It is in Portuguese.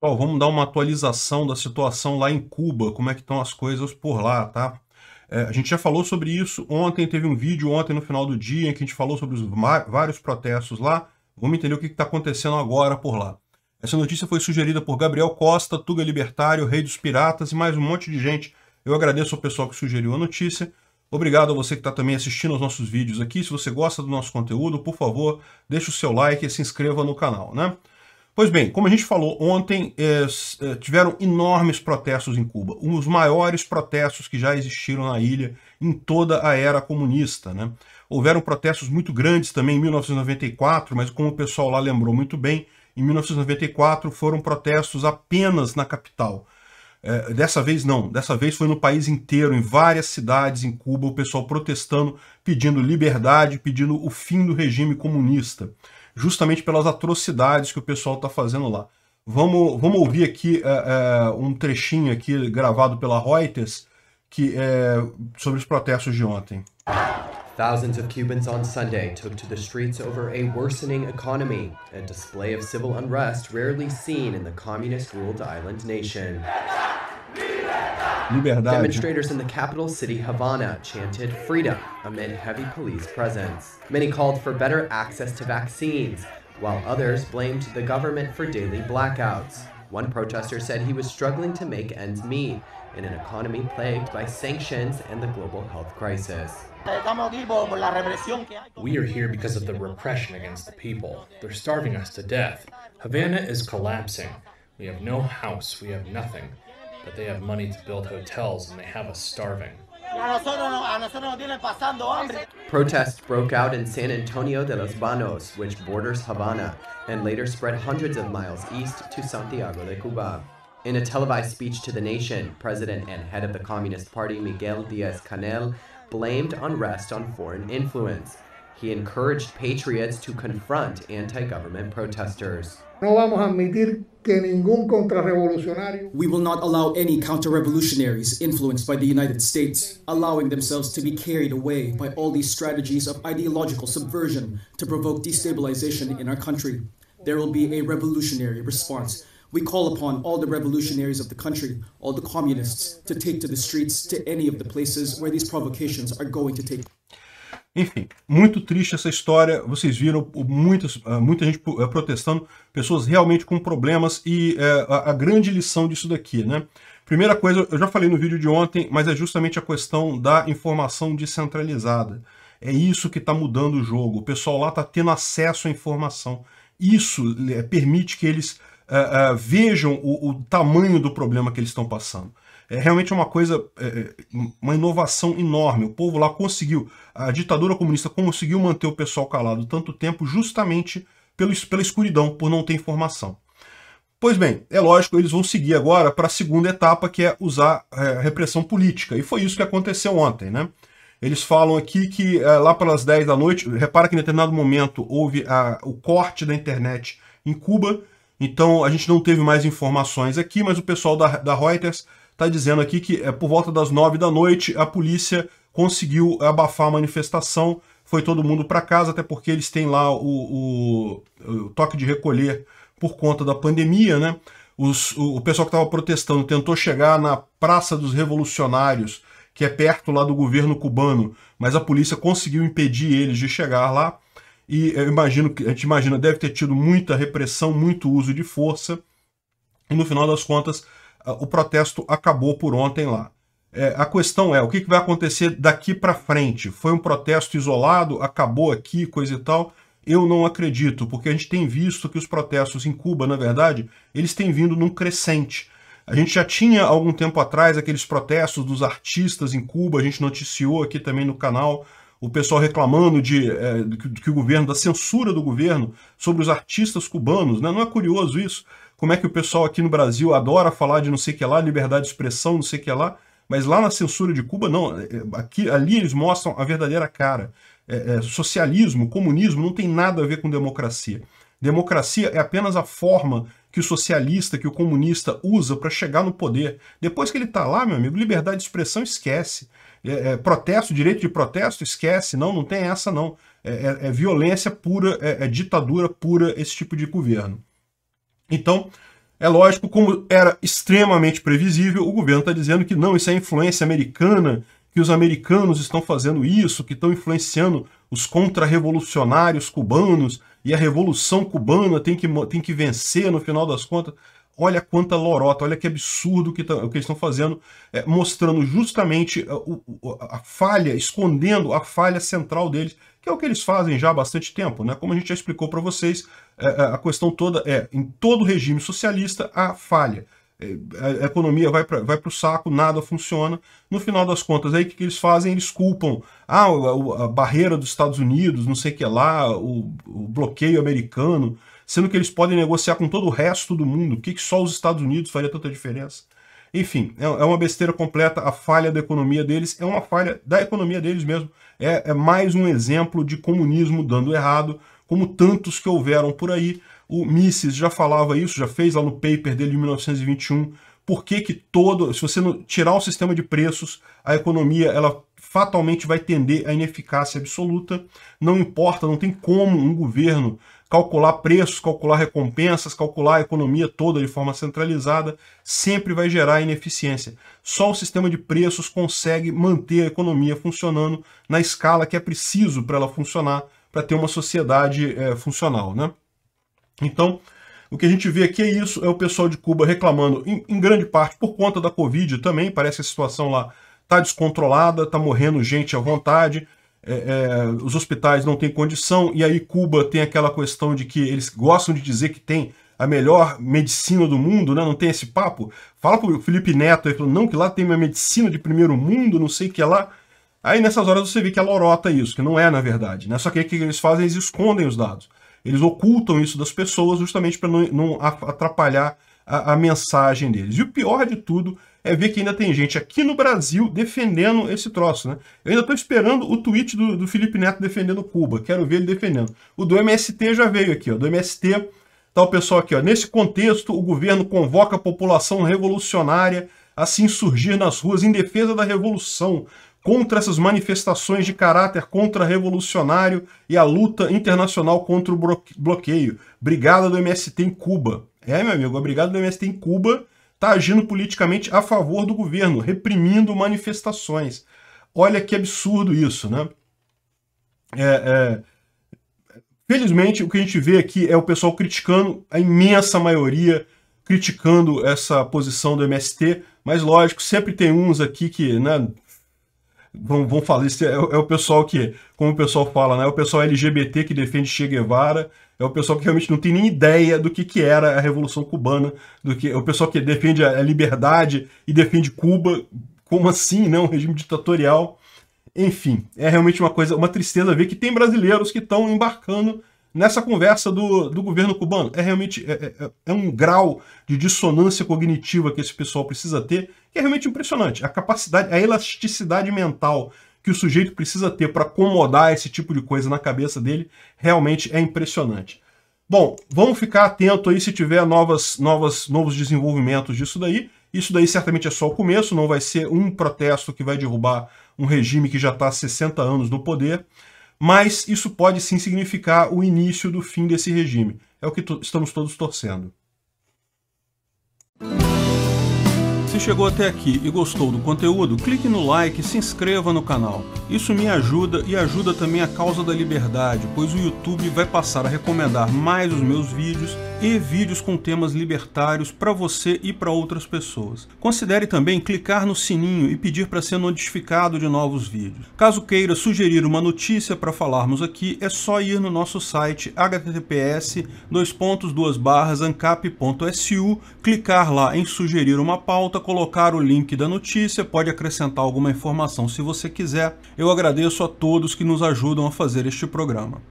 Pessoal, vamos dar uma atualização da situação lá em Cuba, como é que estão as coisas por lá, tá? A gente já falou sobre isso ontem, teve um vídeo ontem no final do dia em que a gente falou sobre os vários protestos lá. Vamos entender o que está acontecendo agora por lá. Essa notícia foi sugerida por Gabriel Costa, Tuga Libertário, Rei dos Piratas e mais um monte de gente. Eu agradeço ao pessoal que sugeriu a notícia. Obrigado a você que está também assistindo aos nossos vídeos aqui. Se você gosta do nosso conteúdo, por favor, deixe o seu like e se inscreva no canal, né? Pois bem, como a gente falou ontem, tiveram enormes protestos em Cuba. Um dos maiores protestos que já existiram na ilha em toda a era comunista, né? Houveram protestos muito grandes também em 1994, mas como o pessoal lá lembrou muito bem, em 1994 foram protestos apenas na capital. Dessa vez não, dessa vez foi no país inteiro, em várias cidades em Cuba, o pessoal protestando, pedindo liberdade, pedindo o fim do regime comunista, justamente pelas atrocidades que o pessoal está fazendo lá. Vamos ouvir aqui um trechinho aqui gravado pela Reuters que sobre os protestos de ontem. Thousands of Cubans on Sunday took to the streets over a worsening economy, a display of civil unrest rarely seen in the communist-ruled island nation. Demonstrators in the capital city, Havana, chanted freedom amid heavy police presence. Many called for better access to vaccines, while others blamed the government for daily blackouts. One protester said he was struggling to make ends meet in an economy plagued by sanctions and the global health crisis. We are here because of the repression against the people. They're starving us to death. Havana is collapsing. We have no house, we have nothing. But they have money to build hotels and they have us starving. Protests broke out in San Antonio de los Banos, which borders Havana, and later spread hundreds of miles east to Santiago de Cuba. In a televised speech to the nation, President and head of the Communist Party Miguel Diaz-Canel blamed unrest on foreign influence. He encouraged patriots to confront anti-government protesters. We will not allow any counter-revolutionaries influenced by the United States, allowing themselves to be carried away by all these strategies of ideological subversion to provoke destabilization in our country. There will be a revolutionary response. We call upon all the revolutionaries of the country, all the communists, to take to the streets, to any of the places where these provocations are going to take place. Enfim, muito triste essa história, vocês viram muita gente protestando, pessoas realmente com problemas e a grande lição disso daqui, né? Primeira coisa, eu já falei no vídeo de ontem, mas é justamente a questão da informação descentralizada. É isso que está mudando o jogo, o pessoal lá está tendo acesso à informação. Isso permite que eles vejam o tamanho do problema que eles estão passando. É realmente uma coisa, uma inovação enorme. O povo lá conseguiu, a ditadura comunista conseguiu manter o pessoal calado tanto tempo justamente pela escuridão, por não ter informação. Pois bem, é lógico, eles vão seguir agora para a segunda etapa, que é usar repressão política. E foi isso que aconteceu ontem, né? Eles falam aqui que lá pelas 10 da noite, repara que em determinado momento houve o corte da internet em Cuba, então a gente não teve mais informações aqui, mas o pessoal da Reuters está dizendo aqui que por volta das 9 da noite a polícia conseguiu abafar a manifestação, foi todo mundo para casa, até porque eles têm lá o toque de recolher por conta da pandemia, né? O pessoal que estava protestando tentou chegar na Praça dos Revolucionários, que é perto lá do governo cubano, mas a polícia conseguiu impedir eles de chegar lá, e eu imagino, a gente imagina, deve ter tido muita repressão, muito uso de força, e no final das contas o protesto acabou por ontem lá. A questão é, o que vai acontecer daqui para frente? Foi um protesto isolado? Acabou aqui, coisa e tal? Eu não acredito, porque a gente tem visto que os protestos em Cuba, na verdade, eles têm vindo num crescente. A gente já tinha, algum tempo atrás, aqueles protestos dos artistas em Cuba, a gente noticiou aqui também no canal, o pessoal reclamando que o governo, da censura do governo sobre os artistas cubanos, né? Não é curioso isso? Como é que o pessoal aqui no Brasil adora falar de não sei o que lá, liberdade de expressão, não sei o que lá, mas lá na censura de Cuba, não. Ali eles mostram a verdadeira cara. Socialismo, comunismo, não tem nada a ver com democracia. Democracia é apenas a forma que o socialista, que o comunista usa para chegar no poder. Depois que ele está lá, meu amigo, liberdade de expressão esquece. Protesto, direito de protesto, esquece. Não, não tem essa, não. É violência pura, é ditadura pura esse tipo de governo. Então, É lógico, como era extremamente previsível, o governo está dizendo que não, isso é influência americana, que os americanos estão fazendo isso, que estão influenciando os contra-revolucionários cubanos, e a revolução cubana tem que vencer no final das contas. Olha quanta lorota, olha que absurdo o que eles estão fazendo, mostrando justamente a falha, escondendo a falha central deles, que é o que eles fazem já há bastante tempo, né? Como a gente já explicou para vocês, a questão toda é, em todo regime socialista, a falha. A economia vai pro saco, nada funciona. No final das contas, aí o que eles fazem? Eles culpam a barreira dos Estados Unidos, não sei o que lá, o bloqueio americano, sendo que eles podem negociar com todo o resto do mundo. O que só os Estados Unidos faria tanta diferença? Enfim, é uma besteira completa. A falha da economia deles é uma falha da economia deles mesmo. É mais um exemplo de comunismo dando errado, como tantos que houveram por aí. O Mises já falava isso, já fez lá no paper dele de 1921, se você não tirar o sistema de preços, a economia ela fatalmente vai tender à ineficácia absoluta. Não importa, não tem como um governo calcular preços, calcular recompensas, calcular a economia toda de forma centralizada, sempre vai gerar ineficiência. Só o sistema de preços consegue manter a economia funcionando na escala que é preciso para ela funcionar, para ter uma sociedade funcional, né? Então, o que a gente vê aqui é isso, é o pessoal de Cuba reclamando, em grande parte, por conta da Covid também. Parece que a situação lá está descontrolada, está morrendo gente à vontade, os hospitais não têm condição, e aí Cuba tem aquela questão de que eles gostam de dizer que tem a melhor medicina do mundo, né? Não tem esse papo? Fala pro Felipe Neto, ele falou, não, que lá tem uma medicina de primeiro mundo, não sei o que é lá. Aí nessas horas você vê que é lorota isso, que não é na verdade, né? Só que o que eles fazem, eles escondem os dados. Eles ocultam isso das pessoas justamente para não atrapalhar a mensagem deles. E o pior de tudo é ver que ainda tem gente aqui no Brasil defendendo esse troço, né? Eu ainda estou esperando o tweet do Felipe Neto defendendo Cuba. Quero ver ele defendendo. O do MST já veio aqui, ó. Do MST tá o pessoal aqui, ó. Nesse contexto, o governo convoca a população revolucionária a se insurgir nas ruas em defesa da revolução, contra essas manifestações de caráter contra-revolucionário e a luta internacional contra o bloqueio. Brigada do MST em Cuba. É, meu amigo, a Brigada do MST em Cuba está agindo politicamente a favor do governo, reprimindo manifestações. Olha que absurdo isso, né? Felizmente, o que a gente vê aqui é o pessoal criticando, a imensa maioria criticando essa posição do MST, mas lógico, sempre tem uns aqui que, né, vão falar, isso é o pessoal que, como o pessoal fala, né, é o pessoal LGBT que defende Che Guevara, é o pessoal que realmente não tem nem ideia do que era a Revolução Cubana, é o pessoal que defende a liberdade e defende Cuba, como assim, né, um regime ditatorial. Enfim, é realmente uma coisa, uma tristeza ver que tem brasileiros que estão embarcando nessa conversa do governo cubano. É realmente um grau de dissonância cognitiva que esse pessoal precisa ter, que é realmente impressionante. A capacidade, a elasticidade mental que o sujeito precisa ter para acomodar esse tipo de coisa na cabeça dele, realmente é impressionante. Bom, vamos ficar atento aí se tiver novos desenvolvimentos disso daí. Isso daí certamente é só o começo, não vai ser um protesto que vai derrubar um regime que já está há 60 anos no poder. Mas isso pode sim significar o início do fim desse regime. É o que estamos todos torcendo. Se chegou até aqui e gostou do conteúdo, clique no like e se inscreva no canal. Isso me ajuda e ajuda também a causa da liberdade, pois o YouTube vai passar a recomendar mais os meus vídeos e vídeos com temas libertários para você e para outras pessoas. Considere também clicar no sininho e pedir para ser notificado de novos vídeos. Caso queira sugerir uma notícia para falarmos aqui, é só ir no nosso site https://ancap.su, clicar lá em sugerir uma pauta, colocar o link da notícia, pode acrescentar alguma informação se você quiser. Eu agradeço a todos que nos ajudam a fazer este programa.